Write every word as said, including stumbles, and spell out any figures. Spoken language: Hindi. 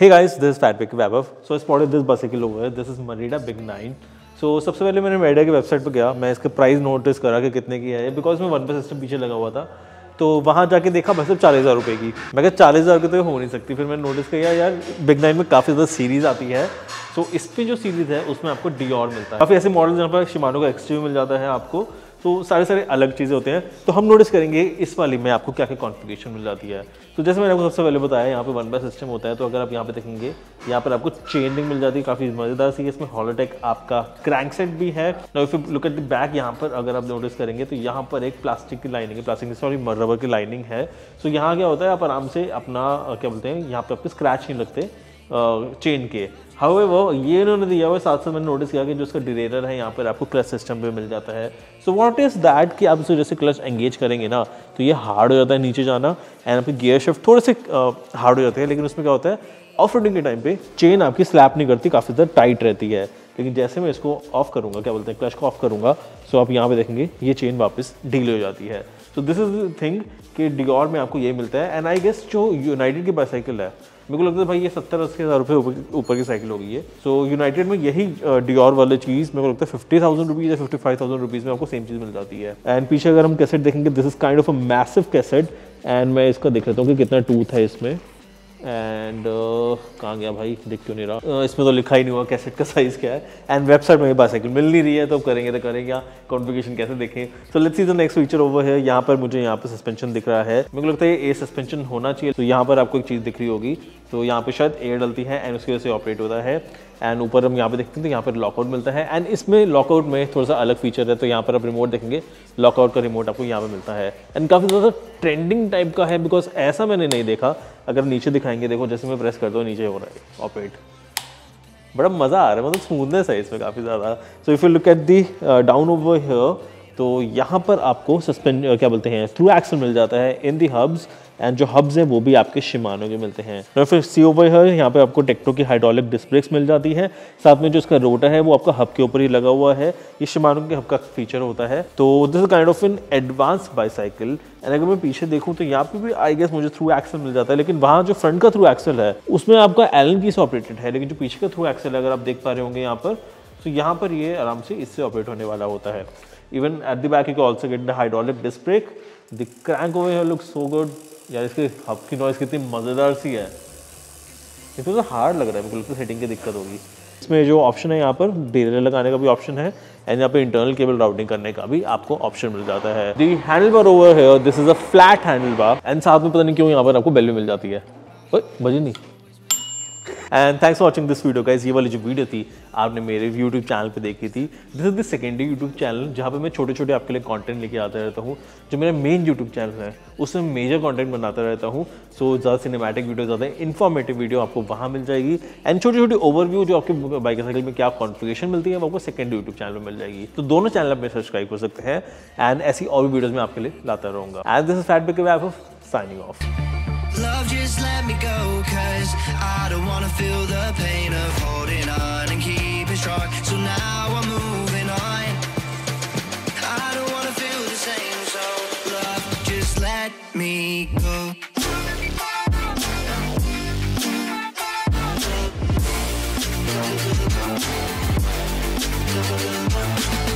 Hey guys, this Fatpick Vaibhav. So spotted this bicycle over, this is Merida big nine. So सबसे पहले मैंने मरीडा की वेबसाइट पर गया, मैं इसके प्राइस नोटिस करा कि कितने की है, बिकॉज मैं वन पे सिस्टम पीछे लगा हुआ था। तो वहाँ जाके देखा भाई सब चालीस हज़ार रुपये की। मैं कहा चालीस हज़ार की तो हो नहीं सकती। फिर मैंने नोटिस किया यार बिग नाइन में काफ़ी ज़्यादा सीरीज़ आती है। सो so, इस पर जो सीरीज़ है उसमें आपको डियोर मिलता है, काफ़ी ऐसे मॉडल जहाँ पर शिमानो का एक्सट्रीम मिल जाता है आपको। तो सारे सारे अलग चीज़ें होते हैं। तो हम नोटिस करेंगे इस वाली में आपको क्या क्या कॉन्फ़िगरेशन मिल जाती है। तो जैसे मैंने आपको सबसे पहले बताया, यहाँ पे वन बाय सिस्टम होता है। तो अगर आप यहाँ पे देखेंगे, यहाँ पर आपको चेनिंग मिल जाती है, काफ़ी मज़ेदार सी। इसमें हॉलोटेक आपका क्रैंक सेट भी है। Now if you look at the back, यहाँ पर अगर आप नोटिस करेंगे तो यहाँ पर एक प्लास्टिक की लाइनिंग है, प्लास्टिक सॉरी रबर की लाइनिंग है। सो यहाँ क्या होता है, आप आराम से अपना क्या बोलते हैं, यहाँ पर आपको स्क्रैच नहीं लगते चेन के। हावे वो ये इन्होंने दिया हुआ। साथ साथ मैंने नोटिस किया कि जो उसका डिरेलर है यहाँ पर आपको क्लच सिस्टम पे मिल जाता है। सो व्हाट इज़ दैट कि आप उसे जैसे क्लच एंगेज करेंगे ना तो ये हार्ड हो जाता है नीचे जाना, एंड आपके गियर शिफ्ट थोड़े से हार्ड हो जाते हैं। लेकिन उसमें क्या होता है, ऑफ रोडिंग के टाइम पे चेन आपकी स्लैप नहीं करती, काफ़ी ज़्यादा टाइट रहती है। लेकिन जैसे मैं इसको ऑफ करूँगा, क्या बोलते हैं, क्लच को ऑफ करूँगा, सो आप यहाँ पर देखेंगे ये चेन वापस ढीली हो जाती है। So this is the thing कि डियोर में आपको ये मिलता है। एंड आई गेस जो यूनाइटेड की बाइसाइकिल है, मेरे को लगता है भाई ये सत्तर अस्सी हज़ार रुपये ऊपर की साइकिल होगी है। सो यूनाइटेड में यही डियोर वाली चीज़ मेरे को लगता है फिफ्टी थाउजेंड रुपीज़ या फिफ्टी फाइव थाउजेंड रुपीज़ में आपको सेम चीज़ मिल जाती है। एंड पीछे अगर हम कैसेट देखेंगे, this is kind of a massive cassette. And मैं इसका देख लेता हूँ कि कितना टूथ है इसमें। एंड uh, कहाँ गया भाई, दिख क्यों नहीं रहा। uh, इसमें तो लिखा ही नहीं हुआ कैसेट का साइज़ क्या है। एंड वेबसाइट में ये बाइसाइकिल मिल नहीं रही है, तो करेंगे तो करेंगे क्या कॉन्फ़िगरेशन कैसे देखें। So let's see the next feature over है। यहाँ पर मुझे यहाँ पर सस्पेंशन दिख रहा है, मेरे को लगता है ए सस्पेंशन होना चाहिए। तो so, यहाँ पर आपको एक चीज़ दिख रही होगी, तो यहाँ पे शायद एयर डलती है एंड उसकी वजह से ऑपरेट होता है। एंड ऊपर हम यहाँ पे देखते हैं तो यहाँ पर लॉकआउट मिलता है। एंड इसमें लॉकआउट में थोड़ा सा अलग फीचर है। तो यहाँ पर आप रिमोट देखेंगे, लॉकआउट का रिमोट आपको यहाँ पे मिलता है। एंड काफ़ी ज़्यादा ट्रेंडिंग टाइप का है, बिकॉज ऐसा मैंने नहीं देखा। अगर नीचे दिखाएंगे, देखो जैसे मैं प्रेस करता हूँ नीचे हो रहा है ऑपरेट, बड़ा मज़ा आ रहा है, मतलब स्मूथनेस है इसमें काफ़ी ज़्यादा। So if you look at the down over here, तो यहाँ पर आपको सस्पेंड क्या बोलते हैं थ्रू एक्सल मिल जाता है इन दी हब्स। एंड जो हब्स हैं वो भी आपके शिमानो के मिलते हैं। और फिर सी ओवर है, यहाँ पे आपको टेक्ट्रो की हाइड्रोलिक डिस्क ब्रेक्स मिल जाती है। साथ में जो इसका रोटर है वो आपका हब के ऊपर ही लगा हुआ है, ये शिमानो के हब का फीचर होता है। तो this is kind of an advance bicycle. And अगर मैं पीछे देखूँ तो यहाँ पे भी आई गेस मुझे थ्रू एक्सल मिल जाता है, लेकिन वहाँ जो फ्रंट का थ्रू एक्सल है उसमें आपका एलन की से ऑपरेटेड है। लेकिन जो पीछे का थ्रू एक्सल अगर आप देख पा रहे होंगे यहाँ पर, तो यहाँ पर ये आराम से इससे ऑपरेट होने वाला होता है। Even at the back you can also get the hydraulic disc brake. The crank over here looks so good. यार इसके हब की नॉइज़ कितनी मज़ेदार सी है, इसको तो हार्ड लग रहा है, बिल्कुल तो सेटिंग की दिक्कत होगी। इसमें जो ऑप्शन है यहाँ पर डिरेलर लगाने का भी ऑप्शन है, एंड यहाँ पे इंटरनल केबल राउटिंग करने का भी आपको ऑप्शन मिल जाता है। दी हैंडल बार ओवर है, this is a flat handle bar. And साथ में पता नहीं क्यों यहाँ पर आपको बेल भी मिल जाती है, मजे नहीं। And thanks for watching this video guys. ये वाली जो वीडियो थी आपने मेरे यूट्यूब चैनल पे देखी थी। This is the secondary YouTube channel जहाँ पे मैं छोटे छोटे आपके लिए कंटेंट लेके आता रहता हूँ। जो मेरा मेन यूट्यूब चैनल है उसमें मेजर कंटेंट बनाता रहता हूँ। सो ज़्यादा सिनेमैटिक वीडियो, ज़्यादा इन्फॉर्मेटिव वीडियो आपको वहाँ मिल जाएगी। एंड छोटी छोटी ओवरव्यू जो आपके बाइक साइकिल में क्या कॉन्फ़िगरेशन मिलती है वो आपको सेकेंडरी यूट्यूब चैनल में मिल जाएगी। तो दोनों चैनल आप मेरे सब्सक्राइब कर सकते हैं, एंड ऐसी और भी वीडियोज़ में आपके लिए लाता रहूँगा। And this is Fatpick Vaibhav signing off. Love, just let me go, 'cause I don't wanna feel the pain of holding on and keeping strong. So now I'm moving on, I don't wanna feel the same. So love, just let me go.